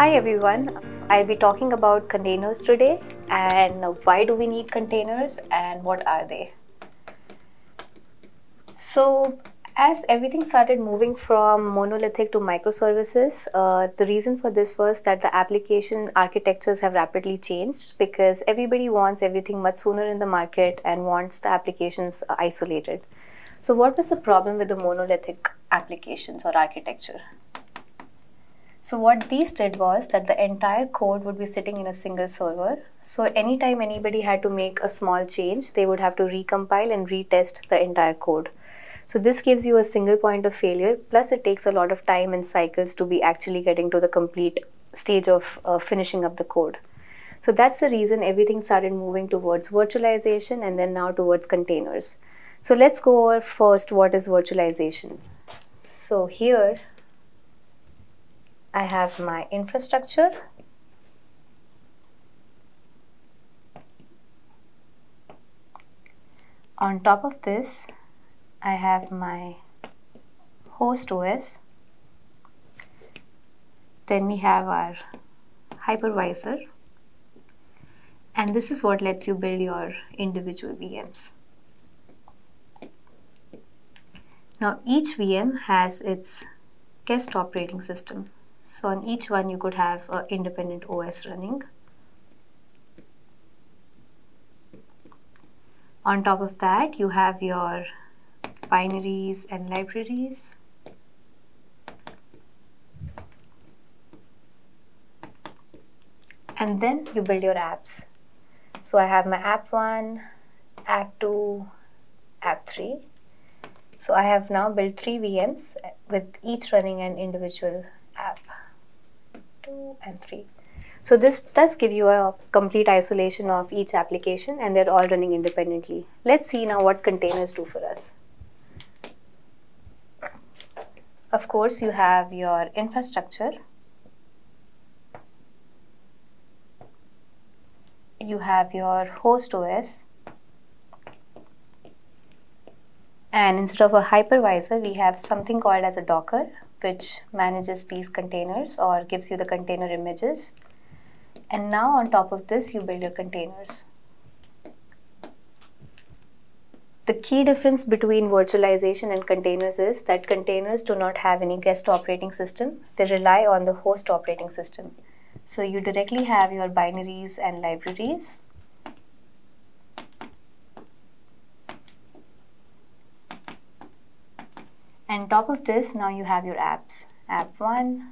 Hi everyone, I'll be talking about containers today and why do we need containers and what are they. So as everything started moving from monolithic to microservices, the reason for this was that the application architectures have rapidly changed because everybody wants everything much sooner in the market and wants the applications isolated. So what was the problem with the monolithic applications or architecture? So what these did was that the entire code would be sitting in a single server. So anytime anybody had to make a small change, they would have to recompile and retest the entire code. So this gives you a single point of failure, plus it takes a lot of time and cycles to be actually getting to the complete stage of finishing up the code. So that's the reason everything started moving towards virtualization and then now towards containers. So let's go over first what is virtualization. So here I have my infrastructure. On top of this, I have my host OS. Then we have our hypervisor. And this is what lets you build your individual VMs. Now each VM has its guest operating system. So on each one you could have an independent OS running. On top of that you have your binaries and libraries. And then you build your apps. So I have my app 1, app 2, app 3. So I have now built 3 VMs with each running an individual app 2 and 3. So this does give you a complete isolation of each application and they're all running independently. Let's see now what containers do for us. Of course, you have your infrastructure. You have your host OS. And instead of a hypervisor, we have something called as a Docker, which manages these containers or gives you the container images. And now on top of this, you build your containers. The key difference between virtualization and containers is that containers do not have any guest operating system. They rely on the host operating system. So you directly have your binaries and libraries. And on top of this, now you have your apps, app 1,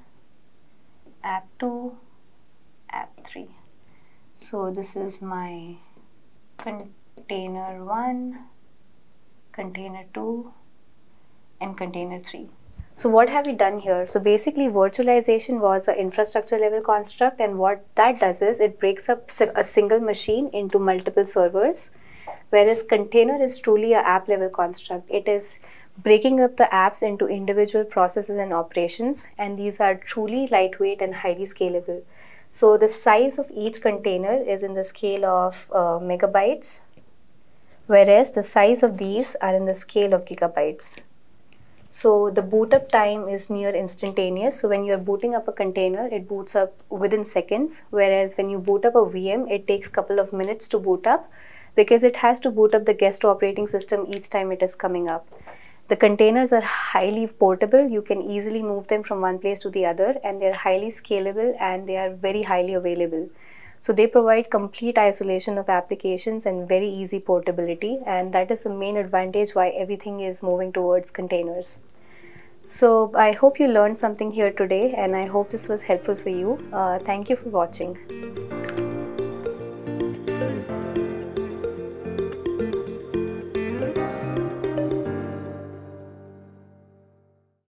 app 2, app 3. So this is my container 1, container 2, and container 3. So what have we done here? So basically virtualization was an infrastructure level construct, and what that does is it breaks up a single machine into multiple servers, whereas container is truly an app level construct. It is breaking up the apps into individual processes and operations, and these are truly lightweight and highly scalable. So the size of each container is in the scale of megabytes, whereas the size of these are in the scale of gigabytes. So the boot up time is near instantaneous. So when you're booting up a container, it boots up within seconds, whereas when you boot up a VM, it takes a couple of minutes to boot up because it has to boot up the guest operating system each time it is coming up. The containers are highly portable. You can easily move them from one place to the other, and they're highly scalable and they are very highly available. So they provide complete isolation of applications and very easy portability, and that is the main advantage why everything is moving towards containers. So I hope you learned something here today, and I hope this was helpful for you. Thank you for watching.